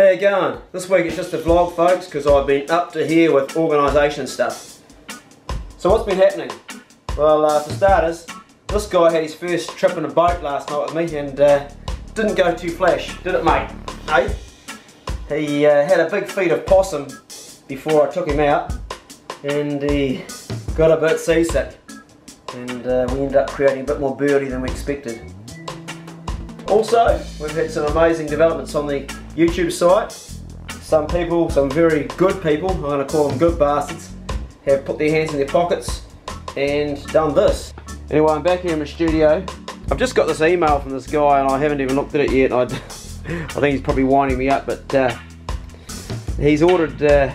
Hey going? This week it's just a vlog, folks, because I've been up to here with organisation stuff. So what's been happening? Well, for starters, this guy had his first trip in a boat last night with me and didn't go too flash, did it, mate? No. He had a big feed of possum before I took him out, and he got a bit seasick, and we ended up creating a bit more birdie than we expected. Also, we've had some amazing developments on the YouTube site. Some people, some very good people, I'm going to call them good bastards, have put their hands in their pockets and done this. Anyway, I'm back here in the studio. I've just got this email from this guy and I haven't even looked at it yet. I think he's probably winding me up, but he's ordered a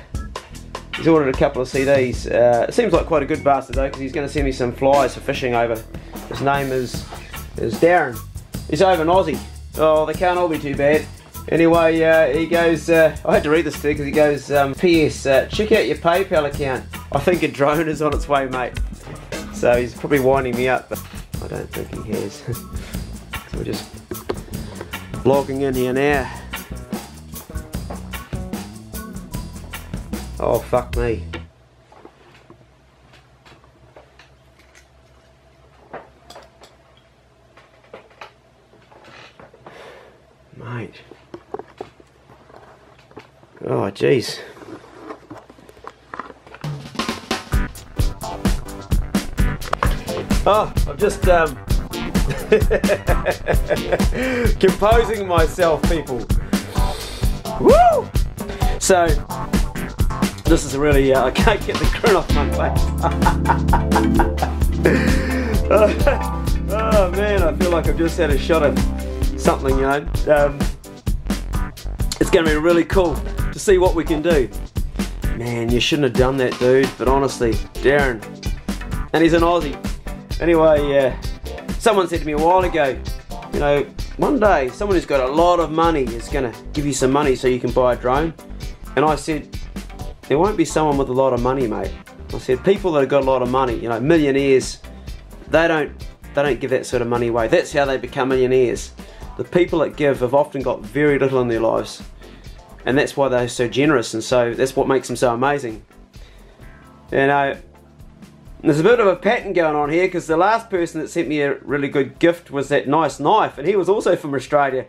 couple of CDs. It seems like quite a good bastard though, because he's going to send me some flies for fishing over. His name is Darren. He's over in Aussie. Oh, they can't all be too bad. Anyway, he goes, I had to read this thing because he goes, PS, check out your PayPal account. I think a drone is on its way, mate. So he's probably winding me up, but I don't think he has. So we're just vlogging in here now. Oh, fuck me. Mate. Oh, jeez. Oh, I'm just composing myself, people. Woo! So, this is really, I can't get the grin off my face. Oh man, I feel like I've just had a shot of something, you know. It's going to be really cool to see what we can do. Man, you shouldn't have done that, dude, but honestly, Darren, and he's an Aussie. Anyway, someone said to me a while ago, you know, one day someone who's got a lot of money is going to give you some money so you can buy a drone. And I said, there won't be someone with a lot of money, mate. I said, people that have got a lot of money, you know, millionaires, they don't give that sort of money away. That's how they become millionaires. The people that give have often got very little in their lives, and that's why they're so generous, and so that's what makes them so amazing. You know, there's a bit of a pattern going on here, because the last person that sent me a really good gift was that nice knife, and he was also from Australia,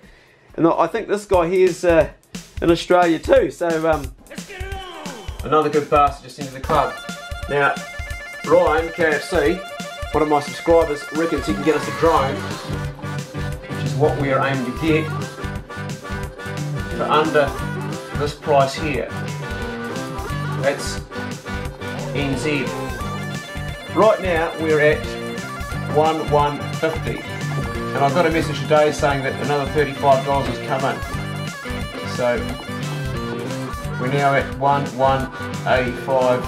and I think this guy here's in Australia too. So let's get it on. Another good bastard just into the club. Now, Ryan KFC, one of my subscribers, reckons he can get us a drone. What we are aiming to get for under this price here. That's NZ. Right now we're at 1150, and I got a message today saying that another $35 has come in. So we're now at 1185.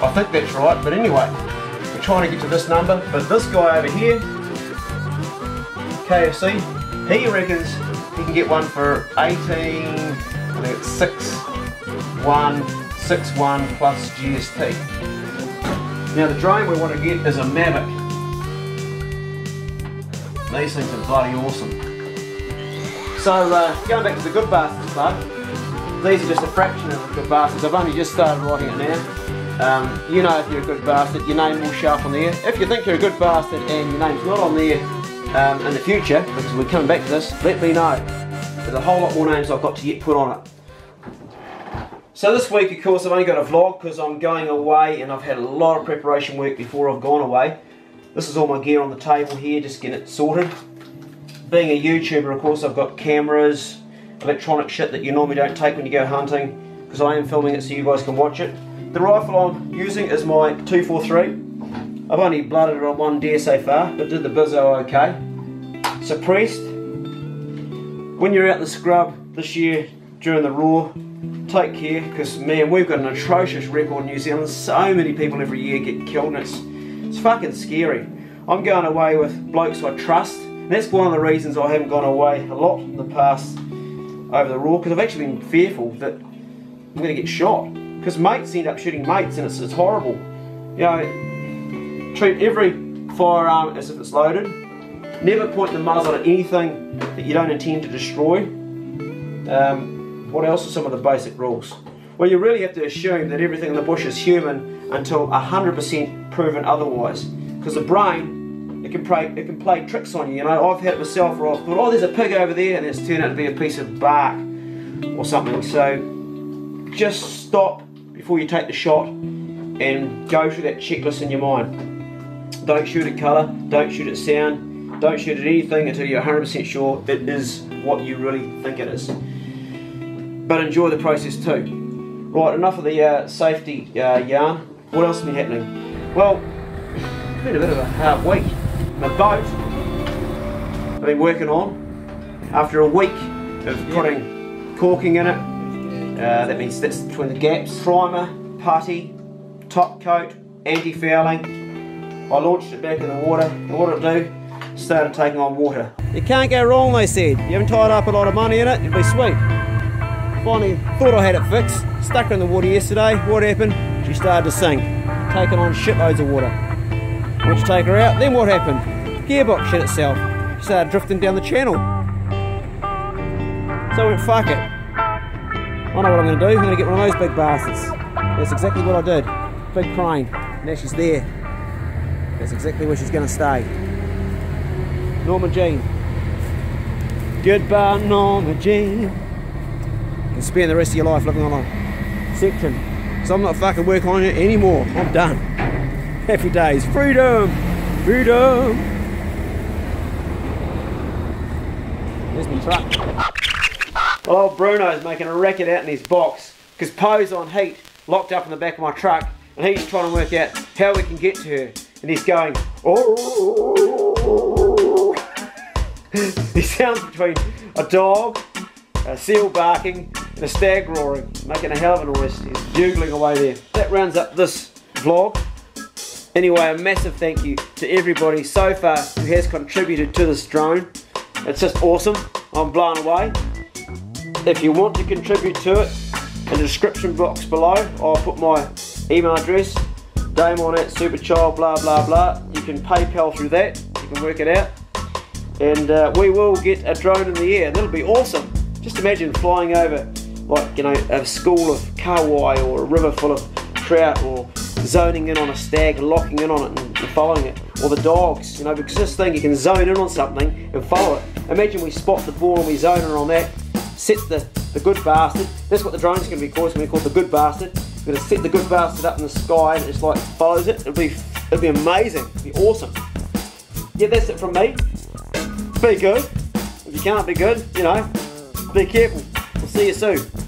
I think that's right, but anyway, we're trying to get to this number. But this guy over here, KFC, he reckons he can get one for 18, I think it's 6161 plus GST. Now the drone we want to get is a Mavic. These things are bloody awesome. So going back to the Good Bast&*ds Club, these are just a fraction of the Good Bast&*ds. I've only just started writing it now. You know, if you're a good bastard, your name will show up on there. If you think you're a good bastard and your name's not on there, in the future, because we're coming back to this, let me know. There's a whole lot more names I've got to yet put on it. So this week, of course, I've only got a vlog because I'm going away and I've had a lot of preparation work before I've gone away. This is all my gear on the table here, just getting it sorted. Being a YouTuber, of course, I've got cameras, electronic shit that you normally don't take when you go hunting, because I am filming it so you guys can watch it. The rifle I'm using is my 243. I've only blooded it on one deer so far, but did the bizzo okay. Suppressed. When you're out in the scrub this year during the raw, take care, because man, we've got an atrocious record in New Zealand. So many people every year get killed, and it's fucking scary. I'm going away with blokes I trust, and that's one of the reasons I haven't gone away a lot in the past over the raw, because I've actually been fearful that I'm going to get shot, because mates end up shooting mates, and it's horrible. You know, treat every firearm as if it's loaded. Never point the muzzle at anything that you don't intend to destroy. what else are some of the basic rules? Well, you really have to assume that everything in the bush is human until 100% proven otherwise, because the brain, it can play tricks on you. You know, I've had it myself where I've thought, oh, there's a pig over there, and it's turned out to be a piece of bark or something. So just stop before you take the shot and go through that checklist in your mind. Don't shoot at colour, don't shoot at sound, don't shoot at anything until you're 100% sure it is what you really think it is. But enjoy the process too. Right, enough of the safety yarn. What else has been happening? Well, it's been a bit of a hard week. My boat, I've been working on. After a week of putting corking in it, that means that's between the gaps, primer, putty, top coat, anti-fouling. I launched it back in the water, and what it do, started taking on water. You can't go wrong, they said. You haven't tied up a lot of money in it, it'd be sweet. Finally thought I had it fixed, stuck her in the water yesterday. What happened? She started to sink, taking on shitloads of water. Went to take her out, then what happened? Gearbox shit itself. She started drifting down the channel. So I went, fuck it. I know what I'm going to do, I'm going to get one of those big bastards. That's exactly what I did. Big crane. Now she's there. That's exactly where she's going to stay. Norma Jean. Goodbye, Norma Jean. And spend the rest of your life looking on a section. So I'm not fucking working on it anymore. I'm done. Happy days. Freedom! Freedom! There's my truck. Well, old Bruno's making a racket out in his box because Poe's on heat, locked up in the back of my truck, and he's trying to work out how we can get to her. And he's going, oh. He sounds between a dog, a seal barking, and a stag roaring, making a hell of a noise. He's bugling away there. That rounds up this vlog. Anyway, a massive thank you to everybody so far who has contributed to this drone. It's just awesome. I'm blown away. If you want to contribute to it, in the description box below, I'll put my email address, damon@superchild, blah, blah, blah. You can PayPal through that. You can work it out. And we will get a drone in the air. That'll be awesome. Just imagine flying over, like, you know, a school of kawai or a river full of trout, or zoning in on a stag and locking in on it and following it, or the dogs, you know, because this thing, you can zone in on something and follow it. Imagine we spot the ball and we zone in on that, set the good bastard. That's what the drone's going to be called. It's going to be called the Good Bastard. We're going to set the good bastard up in the sky and it just like follows it. It'll be amazing. It'll be awesome. Yeah, that's it from me. Be good. If you can't be good, you know, be careful. We'll see you soon.